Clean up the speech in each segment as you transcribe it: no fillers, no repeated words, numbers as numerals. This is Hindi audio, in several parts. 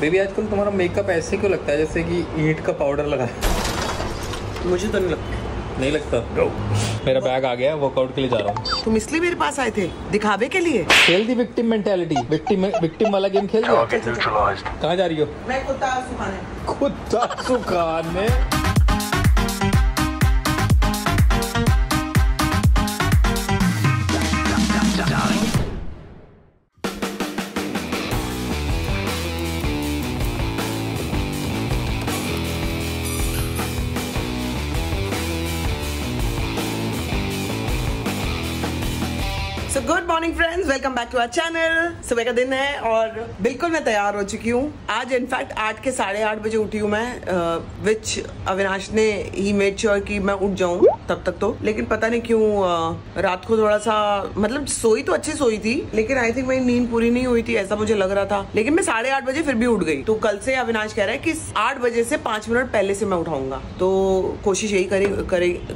बेबी आजकल तुम्हारा मेकअप ऐसे क्यों लगता है जैसे कि ईंट का पाउडर लगा है? मुझे तो नहीं लगता। मेरा बैग आ गया, वर्कआउट के लिए जा रहा हूँ। तुम इसलिए मेरे पास आए थे दिखावे के लिए? खेल दी विक्टिम मेंटालिटी, विक्टिम वाला गेम खेल दिया। कहाँ जा रही हो? मैं कुत्ता सुखाने। Good morning friends, welcome back to our channel. सुबह का दिन है और बिल्कुल मैं तैयार हो चुकी हूँ। आज इनफैक्ट 8 के 8:30 बजे उठी हूँ मैं, विच अविनाश ने ही मेड श्योर कि मैं उठ जाऊँ तब तक तो। लेकिन पता नहीं क्यों रात को थोड़ा सा मतलब सोई तो अच्छी सोई थी, लेकिन आई थिंक मेरी नींद पूरी नहीं हुई थी ऐसा मुझे लग रहा था। लेकिन मैं 8:30 बजे फिर भी उठ गई। तो कल से अविनाश कह रहा है कि 8 बजे से 5 मिनट पहले से मैं उठाऊंगा, तो कोशिश यही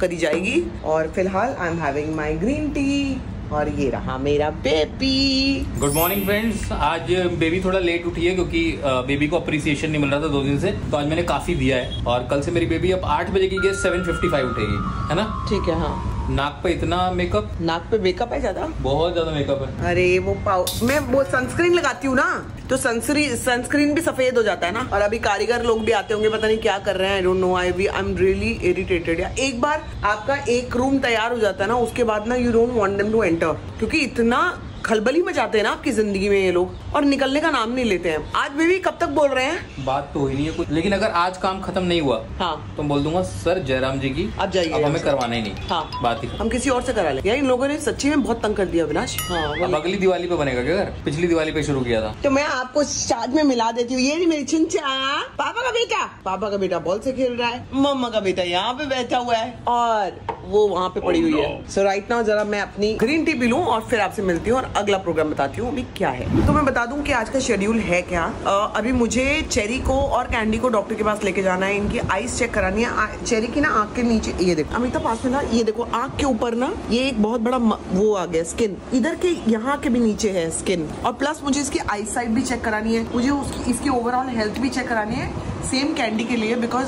करी जाएगी। और फिलहाल I am having my green tea और ये रहा मेरा बेबी। गुड मॉर्निंग फ्रेंड्स, आज बेबी थोड़ा लेट उठी है क्योंकि बेबी को अप्रिसिएशन नहीं मिल रहा था 2 दिन से, तो आज मैंने काफी दिया है। और कल से मेरी बेबी अब 8 बजे की 7:55 उठेगी, है ना? ठीक है। हाँ, नाक पे इतना मेकअप, नाक पे मेकअप है ज्यादा, बहुत ज्यादा मेकअप है। अरे मैं वो सनस्क्रीन लगाती हूँ ना, तो सनस्क्रीन भी सफेद हो जाता है ना। और अभी कारीगर लोग भी आते होंगे, पता नहीं क्या कर रहे हैं, I don't know, I am really irritated. एक बार आपका एक रूम तैयार हो जाता है ना, उसके बाद ना you don't want them to enter, क्योंकि इतना खलबली मचाते हैं ना आपकी जिंदगी में ये लोग, और निकलने का नाम नहीं लेते हैं। आज बेबी कब तक बोल रहे हैं? बात तो ही नहीं है कुछ, लेकिन अगर आज काम खत्म नहीं हुआ हाँ, तो बोल दूंगा सर जयराम जी की आप जाइए, हमें करवाना ही नहीं। हाँ, बात ही हम किसी और से करा लेंगे। यार इन लोगों ने सच्ची में बहुत तंग कर दिया अविनाश। हाँ, अगली दिवाली पे बनेगा क्या? पिछली दिवाली पे शुरू किया था तो मैं आपको साथ में मिला देती हूँ। ये मेरी चिंचा, पापा का बेटा बॉल से खेल रहा है, मम्मा का बेटा यहाँ पे बैठा हुआ है और वो वहाँ पे पड़ी हुई है। सो राइट नाउ जरा मैं अपनी ग्रीन टी पी लूँ और फिर आपसे मिलती हूँ और अगला प्रोग्राम बताती हूँ अभी क्या है। तो मैं बता दूँ कि आज का शेड्यूल है क्या। अभी मुझे चेरी को और कैंडी को डॉक्टर के पास लेके जाना है, इनकी आईज चेक करानी है। चेरी की ना आँख के नीचे, ये देखो अमिता पास में ना, ये देखो आँख के ऊपर ना ये एक बहुत बड़ा वो आ गया स्किन, इधर के यहाँ के भी नीचे है स्किन। और प्लस मुझे इसकी आई साइड भी चेक करानी है, मुझे इसकी ओवरऑल हेल्थ भी चेक करानी है। सेम कैंडी के लिए, बिकॉज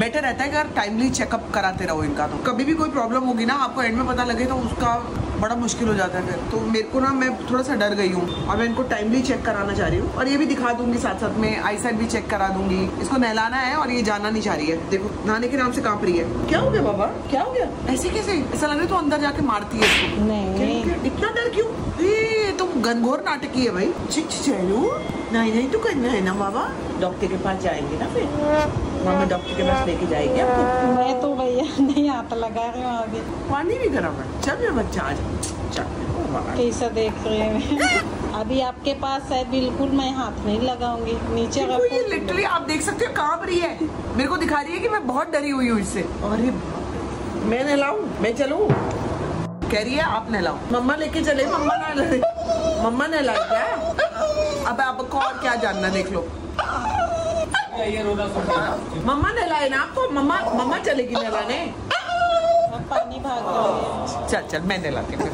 बेटर रहता है कि अगर टाइमली चेकअप कराते रहो इनका, तो कभी भी कोई प्रॉब्लम होगी ना आपको एंड में पता लगे तो उसका बड़ा मुश्किल हो जाता है फिर। तो मेरे को ना, मैं थोड़ा सा डर गई हूँ और मैं इनको टाइमली चेक कराना चाह रही हूँ। और ये भी दिखा दूंगी साथ साथ में, आई साइड भी चेक करा दूंगी। इसको नहलाना है और ये जाना नहीं चाह रही है, देखो नहाने के नाम से कांप रही है। क्या हो गया बाबा, क्या हो गया? ऐसे कैसे? ऐसा लग रहा है तो अंदर जाके मारती है इसको। नहीं, इतना डर क्यों? ये तो गंभीर नाटक ही है भाई। नहीं तो करना है ना बाबा, डॉक्टर के पास जाएंगे ना फिर, मामा डॉक्टर के पास लेके जाएगी आपको। मैं तो भैया नहीं आता, लगा रहे हो आगे पानी भी गर्म है। चल मेरा बच्चा आ जाओ, कैसा देख रहे हैं अभी आपके पास है, बिल्कुल मैं हाथ नहीं लगाऊंगी। नीचे लिटरली आप देख सकते हो कांप रही है, मेरे को दिखा रही है कि मैं बहुत डरी हुई हूँ इससे। अरे मैं नहलाऊ, मैं चलूँ? कह रही है आप नहलाओ, मम्मा लेके चले। मम्मा नहला क्या? अब आपको और क्या जानना, देख लो मम्मा नहलाए ना आपको, मम्मा चलेगी नहलाने। पानी भाग, चल मैं नहलाती हूँ।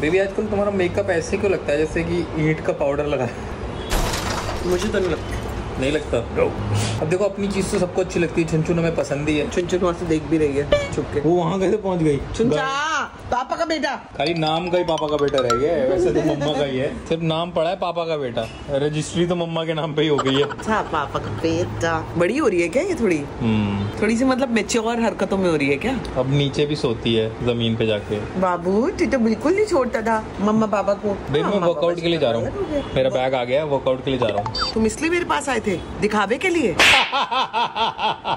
बेबी आजकल तुम्हारा मेकअप ऐसे क्यों लगता है जैसे कि ईंट का पाउडर लगा है? मुझे तो नहीं लगता। अब देखो अपनी चीज तो सबको अच्छी लगती है, चुनचुन हमें पसंद ही है। चुनचुन वहाँ से देख भी रही है चुप के, वो वहाँ कैसे पहुँच गई? चुनचा पापा का बेटा, खाली नाम का ही पापा का बेटा रह गया है, वैसे तो मम्मा का ही है, सिर्फ नाम पड़ा है पापा का बेटा। रजिस्ट्री तो मम्मा के नाम पे ही हो गई है। अच्छा, पापा का बेटा। बड़ी हो रही है क्या ये? थोड़ी सी मतलब मैच्योर हरकतों में हो रही है क्या? अब नीचे भी सोती है जमीन पे जाके। बाबू तू तो बिल्कुल नहीं छोड़ता था मम्मा पापा को। मैं वर्कआउट के लिए जा रहा हूँ, मेरा बैग आ गया, वर्कआउट के लिए जा रहा हूँ। तुम इसलिए मेरे पास आए थे दिखावे के लिए?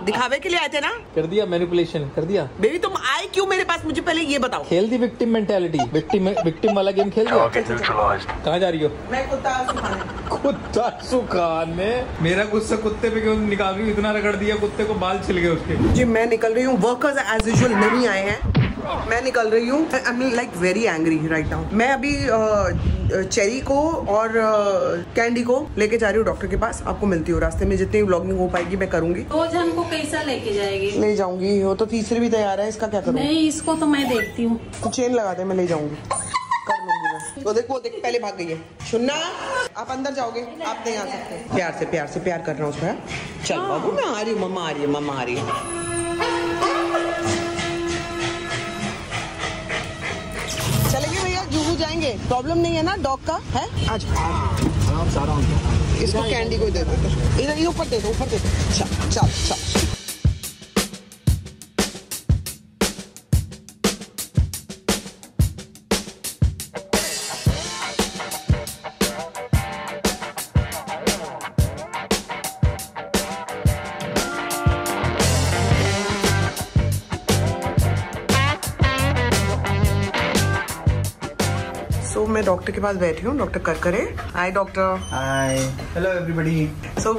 दिखावे के लिए आए थे ना, कर दिया मैनिपुलेशन कर दिया। बेबी तुम आए क्यों मेरे पास, मुझे पहले ये बताओ। खेल दी विक्टिम मेंटालिटी, विक्टिम वाला गेम खेल दिया। कहाँ जा रही हो? मैं कुत्ता सुखाने। मेरा गुस्सा कुत्ते पे क्यों निकाल रही हूँ? इतना रगड़ दिया कुत्ते को, बाल छिल गए उसके। जी मैं निकल रही हूँ, वर्कर्स एज यूजुअल नहीं आए हैं, मैं निकल रही हूँ। I am like very angry right now. मैं अभी चेरी को और कैंडी को लेके जा रही हूँ डॉक्टर के पास, आपको मिलती हूँ रास्ते में। जितनी व्लॉगिंग हो पाएगी मैं करूंगी। दो जन को कैसा लेके जाएगी? ले जाऊंगी, वो तो तीसरे भी तैयार है, इसका क्या करूँगी? नहीं इसको तो मैं देखती हूँ, चेन लगा दे, मैं ले जाऊंगी, कर लूंगी मैं। तो देख वो देख पहले भाग गई है। सुनना आप अंदर जाओगे, आप नहीं आ सकते। प्यार से प्यार कर रहा हूँ उसमें। चल बाबू मैं आ रही हूँ, मम्मा आ रही है। जाएंगे प्रॉब्लम नहीं है ना डॉग का है। आज इसको कैंडी को दे दो, इधर ऊपर दे दो। चल मैं डॉक्टर के पास बैठी हूँ, doctor Karkare. Hi doctor. Hi, hello everybody. So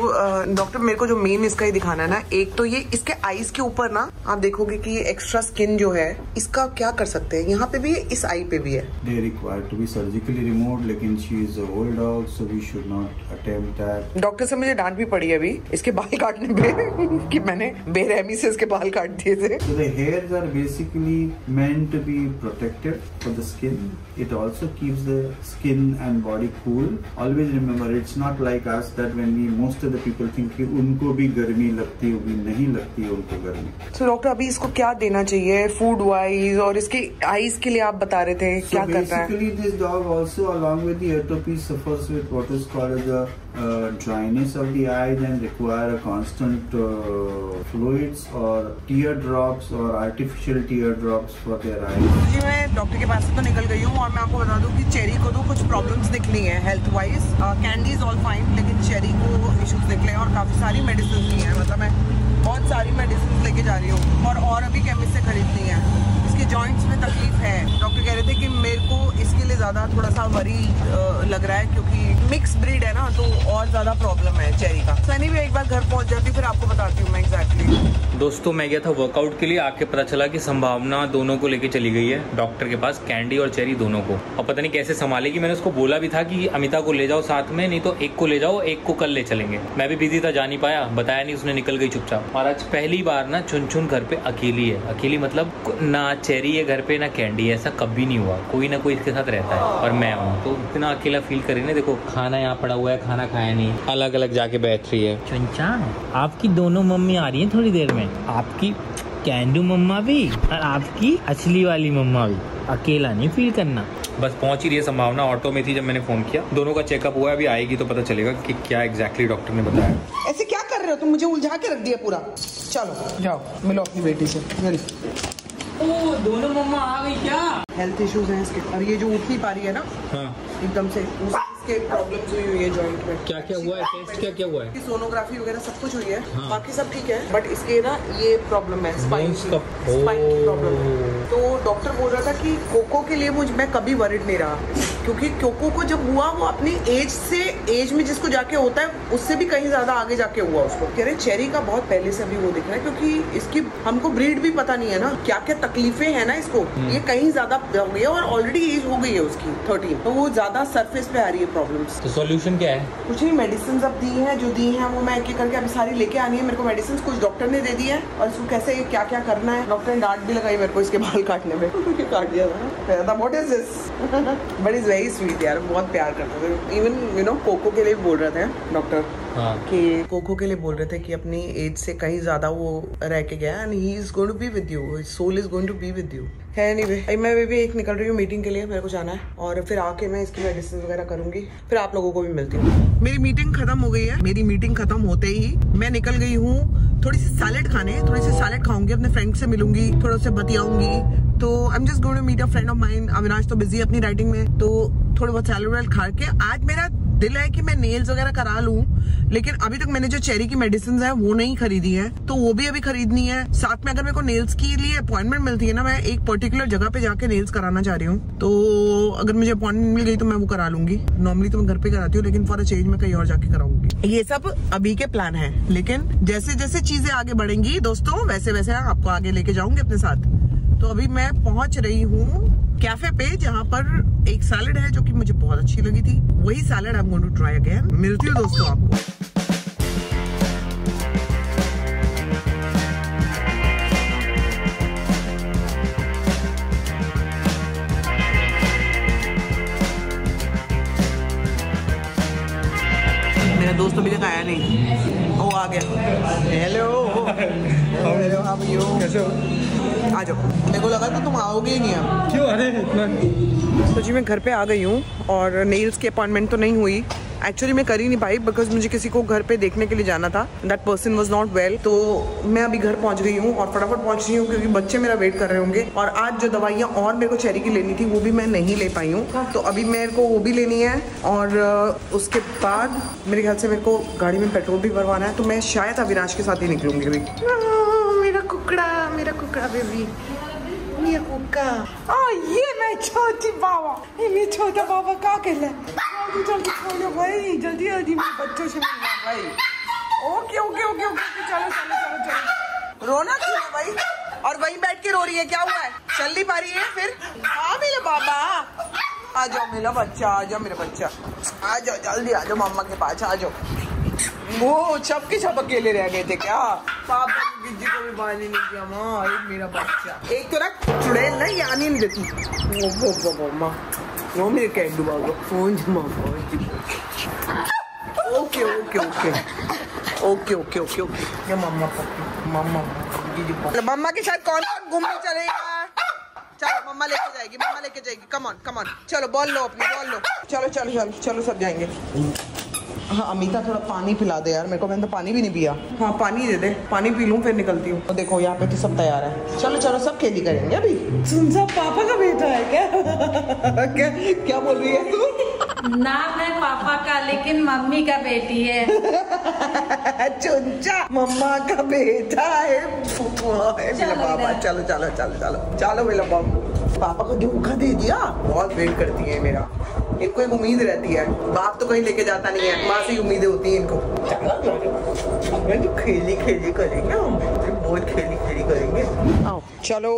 doctor मेरे को जो मेन इसका ही दिखाना है ना, एक तो ये इसके आईज के ऊपर ना आप देखोगे कि ये एक्स्ट्रा स्किन जो है इसका क्या कर सकते हैं, यहाँ पे भी है, इस आई पे भी है। They required to be surgically removed, लेकिन she is a old dog so we should not attempt that. Doctor से मुझे डांट भी पड़ी है अभी इसके बाल काटने पे कि मैंने बेरहमी से इसके बाल काट दिए थे। The hairs are basically meant to be protected for the skin, it also keeps the skin and body cool. Always remember, it's not like us that when we most of the people think कि उनको भी गर्मी लगती होगी, नहीं लगती है उनको गर्मी। So डॉक्टर अभी इसको क्या देना चाहिए food wise, और इसके eyes के लिए आप बता रहे थे क्या करता है? So basically this dog also along with the atopy suffers with what is called as a dryness of the eyes and require a constant fluids or tear drops or artificial tear drops for their eyes. जी मैं डॉक्टर के पास से तो निकल गई हूँ और मैं आपको बता दूँ कि चेरी को तो कुछ प्रॉब्लम्स निकली हैं health wise. Candy's all fine, लेकिन चेरी को इश्यूज निकले हैं और काफ़ी सारी मेडिसिन ली हैं। मतलब मैं बहुत सारी मेडिसिन लेके जा रही हूँ और अभी केमिस्ट से खरीदनी है। इसके जॉइंट्स में तकलीफ है। डॉक्टर कह रहे थे कि मेरे को इसके लिए ज़्यादा थोड़ा सा वरी लग रहा है क्योंकि मिक्स ब्रीड है ना, तो और ज़्यादा प्रॉब्लम है चेरी का। सनी भी एक बार घर पहुँच जाती फिर आपको बताती हूँ मैं एग्जैक्टली। दोस्तों मैं गया था वर्कआउट के लिए, आके पता चला कि संभावना दोनों को लेके चली गई है डॉक्टर के पास, कैंडी और चेरी दोनों को। और पता नहीं कैसे संभालेगी। मैंने उसको बोला भी था कि अमिता को ले जाओ साथ में, नहीं तो एक को ले जाओ, एक को कल ले चलेंगे। मैं भी बिजी था, जा नहीं पाया, बताया नहीं, उसने निकल गई चुपचाप। और आज पहली बार ना चुनचुन घर पे अकेली है। अकेली मतलब ना चेरी है घर पे ना कैंडी है, ऐसा कभी नहीं हुआ। कोई ना कोई इसके साथ रहता है और मैं हूँ, तो इतना अकेला फील करे ना। देखो खाना यहाँ पड़ा हुआ है, खाना खाया नहीं, अलग अलग जाके बैठ रही है। चुनचान आपकी दोनों मम्मी आ रही है थोड़ी देर में, आपकी कैंडू मम्मा भी और आपकी असली वाली मम्मा भी। अकेला नहीं फील करना। बस पहुंच ही रही है संभावना, ऑटो में थी जब मैंने फोन किया। दोनों का चेकअप हुआ है, अभी आएगी तो पता चलेगा कि क्या एग्जैक्टली डॉक्टर ने बताया। ऐसे क्या कर रहे हो तुम, मुझे उलझा के रख दिया पूरा। चलो जाओ मिलो अपनी बेटी से। ओ दोनों मम्मा आ गई क्या? हेल्थ इश्यूज हैं इसके और ये जो उठ नहीं पा रही है ना, हाँ एकदम से उसके प्रॉब्लम्स हुई हुई है जॉइंट में। क्या हुआ है? टेस्ट क्या हुआ है? सोनोग्राफी वगैरह सब कुछ हुई है, हाँ। बाकी सब ठीक है, बट इसके ना ये प्रॉब्लम है स्पाइन की प्रॉब्लम है। तो डॉक्टर बोल रहा था कि कोको के लिए मैं कभी वरिड नहीं रहा, क्योंकि कोको को जब हुआ वो अपनी एज में जिसको जाके होता है उससे भी कहीं ज्यादा आगे जाके हुआ उसको। कह रहे चेरी का बहुत पहले से भी वो दिख रहा है, क्योंकि इसकी हमको ब्रीड भी पता नहीं है ना, क्या क्या तकलीफें हैं ना इसको। ये कहीं ज्यादा हो गई है और ऑलरेडी एज हो गई है उसकी 13, तो वो ज्यादा सरफेस पे आ रही है प्रॉब्लम्स। तो सॉल्यूशन क्या है? कुछ नहीं, मेडिसिन अब दी है, जो दी है वो मैं एक एक करके अभी सारी लेके आनी है मेरे को। मेडिसिन कुछ डॉक्टर ने दे दी है और इसको कैसे क्या क्या करना है। डॉक्टर ने डांट भी लगाई मेरे को इसके बाल काटने में, काट दिया था। What is this? But is very sweet यार, बहुत प्यार करते थे। इवन यू नो कोको के लिए बोल रहे थे डॉक्टर, हाँ। कि कोको के लिए बोल रहे थे कि अपनी एज से कहीं ज्यादा वो रह के गया and he is going to be with you, soul is going to be with you. Anyway मैं भी एक निकल रही हूँ मीटिंग के लिए, मेरे को जाना है और फिर आके मैं इसकी मेडिसिन वगैरह करूंगी, फिर आप लोगों को भी मिलती हूँ। मेरी मीटिंग खत्म हो गई है। मेरी मीटिंग खत्म होते ही मैं निकल गई हूँ थोड़ी सी सैलेड खाने, थोड़ी सी सैलेड खाऊंगी, अपने फ्रेंड से मिलूंगी, थोड़ा सा बतियाऊंगी। तो I am just going to meet a friend of mine. Avinash तो बिजी है अपनी राइटिंग में, तो थोड़ा बहुत सैलेड वैलेड खा के। आज मेरा दिल है कि मैं नेल्स वगैरह करा लूं, लेकिन अभी तक मैंने जो चेरी की मेडिसिन है वो नहीं खरीदी है, तो वो भी अभी खरीदनी है। साथ में अगर मेरे को नेल्स के लिए अपॉइंटमेंट मिलती है ना, मैं एक पर्टिकुलर जगह पे जाके नेल्स कराना चाह रही हूँ, तो अगर मुझे अपॉइंटमेंट मिल गई तो मैं वो करा लूंगी। नॉर्मली तो मैं घर पे कराती हूँ, लेकिन फॉर अ चेंज मैं कहीं और जाके कराऊंगी। ये सब अभी के प्लान है, लेकिन जैसे जैसे चीजें आगे बढ़ेंगी दोस्तों वैसे वैसे आपको आगे लेके जाऊंगी अपने साथ। तो अभी मैं पहुंच रही हूँ कैफे पे, जहाँ पर एक सैलेड है जो कि मुझे बहुत अच्छी लगी थी, वही salad I am going to try again. मिलती हूँ दोस्तों आपको। नहीं। ओ आ गया। हेलो हेलो, आप यो कैसे हो? आ जाओ। मेरे को लगा था तुम आओगे ही नहीं। आप क्यों? अरे इतना। तो जी मैं घर पे आ गई हूँ और नेल्स की अपॉइंटमेंट तो नहीं हुई। एक्चुअली मैं कर ही नहीं पाई बिकॉज मुझे किसी को घर पे देखने के लिए जाना था। That person was not well. तो मैं अभी घर पहुंच गई हूँ और फटाफट पहुंच रही हूँ क्योंकि बच्चे मेरा वेट कर रहे होंगे। और आज जो दवाइयाँ और मेरे को चेरी की लेनी थी वो भी मैं नहीं ले पाई हूँ, तो अभी मेरे को वो भी लेनी है। और उसके बाद मेरे ख्याल से मेरे को गाड़ी में पेट्रोल भी भरवाना है, तो मैं शायद अविनाश के साथ ही निकलूँगी। अभी मेरा कुकड़ा, मेरा कुकड़ा बेबी, मेरा कुक्का। ये मैं छोटी बाबा, ये छोटा बाबा का कहला है। जल्दी खोलो भाई, जल्दी जल्दी बच्चों से मिलना भाई। ओके ओके ओके ओके, चलो चलो चलो चलो। रोना क्यों है भाई? और वहीं बैठ के रो रही है, क्या हुआ है? चल नहीं पा रही है फिर? हाँ मेरा बाबा, आ जाओ मेरा बच्चा, आ जाओ मेरा बच्चा, आ जाओ जल्दी, आ जाओ मम्मा के पास, आ जाओ। वो छप के छप अकेले रह गए थे क्या? पापा जी को भी बांधने नहीं दिया माँ। एक मेरा बच्चा, एक तो ना चुड़ैल ना यानी नहीं देती माँ। नो मेरे कैट डुबाओ फोन जमा। Okay okay okay okay okay okay okay. ये मम्मा पप्पी, मम्मा दीदी, मम्मा के साथ कौन कौन घूमने चलेगा? चलो मम्मा लेके जाएगी, मम्मा लेके जाएगी। कम ऑन कम ऑन, चलो बॉल लो अपनी, बॉल लो। चलो चलो चलो चलो, सब जाएंगे। हाँ अमिता थोड़ा पानी पिला दे यार मेरे को, मैंने तो पानी भी नहीं पिया। हाँ पानी दे दे, पानी पी लूँ फिर निकलती हूँ। तो देखो यहाँ पे तो सब तैयार है, चलो चलो सब खेली करेंगे अभी। सुन सा पापा का बेटा है क्या? क्या क्या बोल रही है तू? ना मैं पापा का लेकिन मम्मी का बेटी है। चुनचा मम्मा का बेटा है। चलो बाबा, चलो चलो चलो चलो चलो मेरा बाबा। पापा को धोखा दे दिया, बहुत वेट करती है मेरा। इनको एक उम्मीद रहती है, बाप तो कहीं लेके जाता नहीं है, माँ से उम्मीदें होती हैं इनको। तो खेली खेली करेंगे हम, बहुत खेली खेली करेंगे। आओ चलो,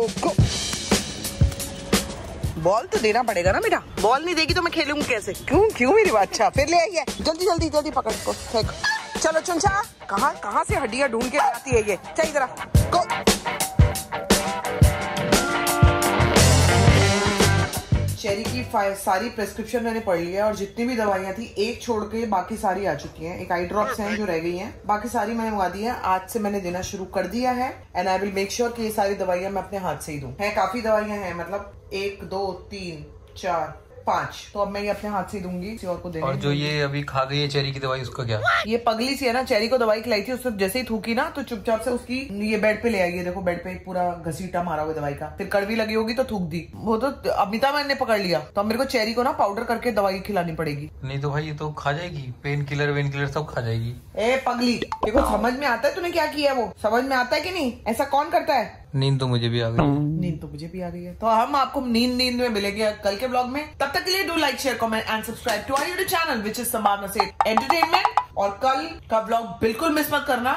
बॉल तो देना पड़ेगा ना बेटा। बॉल नहीं देगी तो मैं खेलूंगी कैसे? क्यों क्यों मेरी बात? अच्छा फिर ले आई है, जल्दी जल्दी जल्दी पकड़ को। चलो चुनचा, कहाँ से हड्डियाँ ढूंढ के आती है ये? चल जरा को। चेरी की सारी प्रेस्क्रिप्शन मैंने पढ़ ली है और जितनी भी दवाइयाँ थी एक छोड़ के बाकी सारी आ चुकी हैं। एक आई ड्रॉप्स हैं जो रह गई हैं, बाकी सारी मैंने मंगा दी है। आज से मैंने देना शुरू कर दिया है and I will make sure कि ये सारी दवाइयाँ मैं अपने हाथ से ही दूँ। है काफी दवाइयाँ हैं, मतलब 1 2 3 4 5, तो अब मैं ये अपने हाथ से दूंगी किसी और को देने। और जो ये अभी खा गई है चेरी की दवाई, उसका क्या? ये पगली सी है ना, चेरी को दवाई खिलाई थी, उसको जैसे ही थूकी ना तो चुपचाप से उसकी ये बेड पे ले आई है। देखो बेड पे पूरा घसीटा मारा हुआ दवाई का, फिर कड़वी लगी होगी तो थूक दी। वो तो अमिता मैम ने पकड़ लिया, तो अब मेरे को चेरी को ना पाउडर करके दवाई खिलानी पड़ेगी। नहीं तो भाई ये तो खा जाएगी, पेन किलर वेन किलर सब खा जाएगी। ए पगली, देखो समझ में आता है तूने क्या किया? वो समझ में आता है की नहीं? ऐसा कौन करता है? नींद तो मुझे भी आ गई है, नींद तो मुझे भी आ गई है। तो हम आपको नींद में मिलेंगे कल के ब्लॉग में। तब तक के लिए do like share comment and subscribe to our YouTube channel which is Sambhavna Seth entertainment. और कल का ब्लॉग बिल्कुल मिस मत करना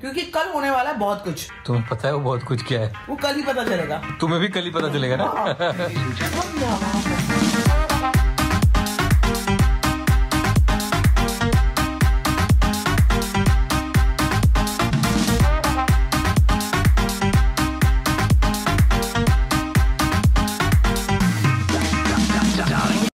क्योंकि कल होने वाला है बहुत कुछ। तुम्हें पता है वो बहुत कुछ क्या है? वो कल ही पता चलेगा, तुम्हें भी कल ही पता चलेगा ना।